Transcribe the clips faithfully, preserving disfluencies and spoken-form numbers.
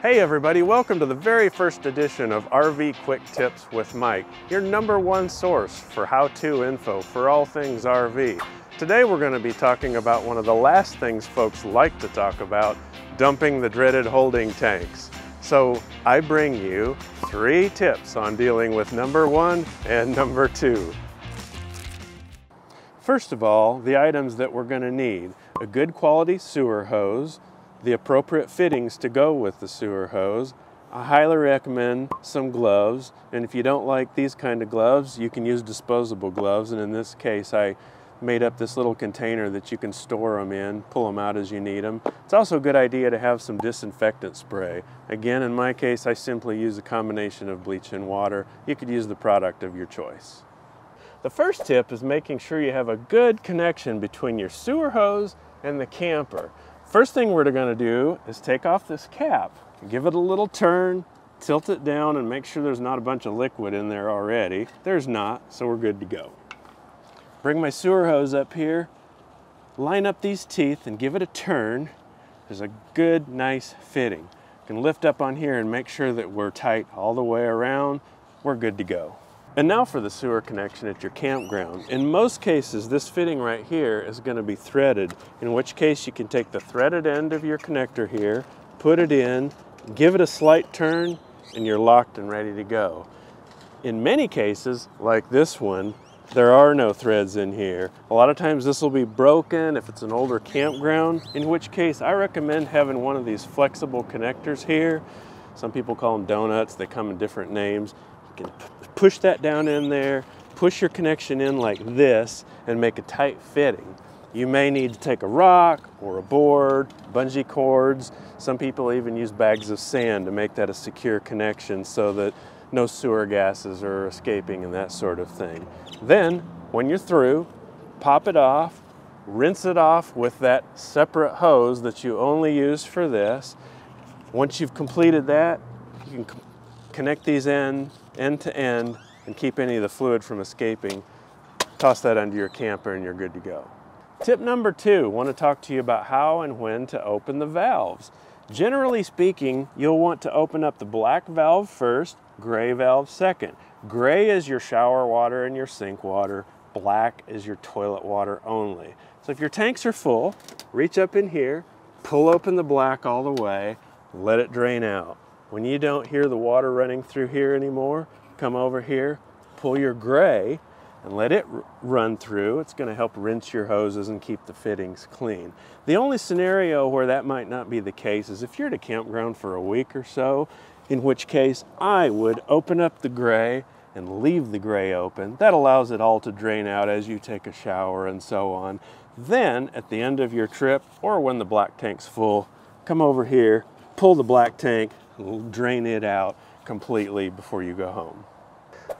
Hey everybody, welcome to the very first edition of R V Quick Tips with Mike, your number one source for how-to info for all things R V. Today we're going to be talking about one of the last things folks like to talk about, dumping the dreaded holding tanks. So I bring you three tips on dealing with number one and number two. First of all, the items that we're going to need: a good quality sewer hose, the appropriate fittings to go with the sewer hose. I highly recommend some gloves, and if you don't like these kind of gloves, you can use disposable gloves, and in this case I made up this little container that you can store them in, pull them out as you need them. It's also a good idea to have some disinfectant spray. Again, in my case I simply use a combination of bleach and water. You could use the product of your choice. The first tip is making sure you have a good connection between your sewer hose and the camper. First thing we're going to do is take off this cap, give it a little turn, tilt it down, and make sure there's not a bunch of liquid in there already. There's not, so we're good to go. Bring my sewer hose up here, line up these teeth and give it a turn. There's a good, nice fitting. You can lift up on here and make sure that we're tight all the way around. We're good to go. And now for the sewer connection at your campground. In most cases, this fitting right here is going to be threaded, in which case you can take the threaded end of your connector here, put it in, give it a slight turn, and you're locked and ready to go. In many cases, like this one, there are no threads in here. A lot of times this will be broken if it's an older campground, in which case I recommend having one of these flexible connectors here. Some people call them donuts. They come in different names. Can push that down in there, push your connection in like this, and make a tight fitting. You may need to take a rock or a board, bungee cords. Some people even use bags of sand to make that a secure connection so that no sewer gases are escaping and that sort of thing. Then, when you're through, pop it off, rinse it off with that separate hose that you only use for this. Once you've completed that, you can connect these end, end to end, and keep any of the fluid from escaping. Toss that under your camper and you're good to go. Tip number two, I want to talk to you about how and when to open the valves. Generally speaking, you'll want to open up the black valve first, gray valve second. Gray is your shower water and your sink water. Black is your toilet water only. So if your tanks are full, reach up in here, pull open the black all the way, let it drain out. When you don't hear the water running through here anymore, come over here, pull your gray, and let it run through. It's going to help rinse your hoses and keep the fittings clean. The only scenario where that might not be the case is if you're at a campground for a week or so, in which case I would open up the gray and leave the gray open. That allows it all to drain out as you take a shower and so on. Then, at the end of your trip, or when the black tank's full, come over here, pull the black tank, drain it out completely before you go home.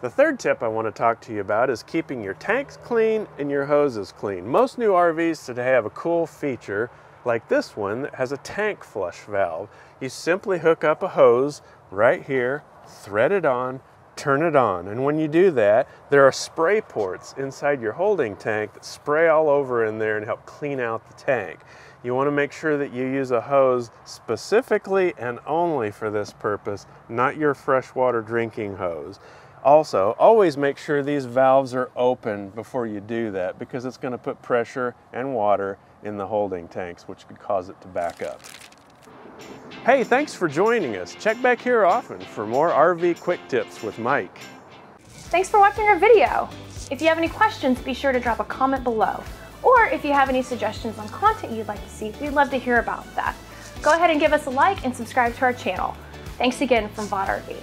The third tip I want to talk to you about is keeping your tanks clean and your hoses clean. Most new R Vs today have a cool feature like this one that has a tank flush valve. You simply hook up a hose right here, thread it on, turn it on, and when you do that, there are spray ports inside your holding tank that spray all over in there and help clean out the tank. You want to make sure that you use a hose specifically and only for this purpose, not your freshwater drinking hose. Also, always make sure these valves are open before you do that, because it's going to put pressure and water in the holding tanks, which could cause it to back up. Hey, thanks for joining us. Check back here often for more R V Quick Tips with Mike. Thanks for watching our video. If you have any questions, be sure to drop a comment below. Or if you have any suggestions on content you'd like to see, we'd love to hear about that. Go ahead and give us a like and subscribe to our channel. Thanks again from Vogt R V.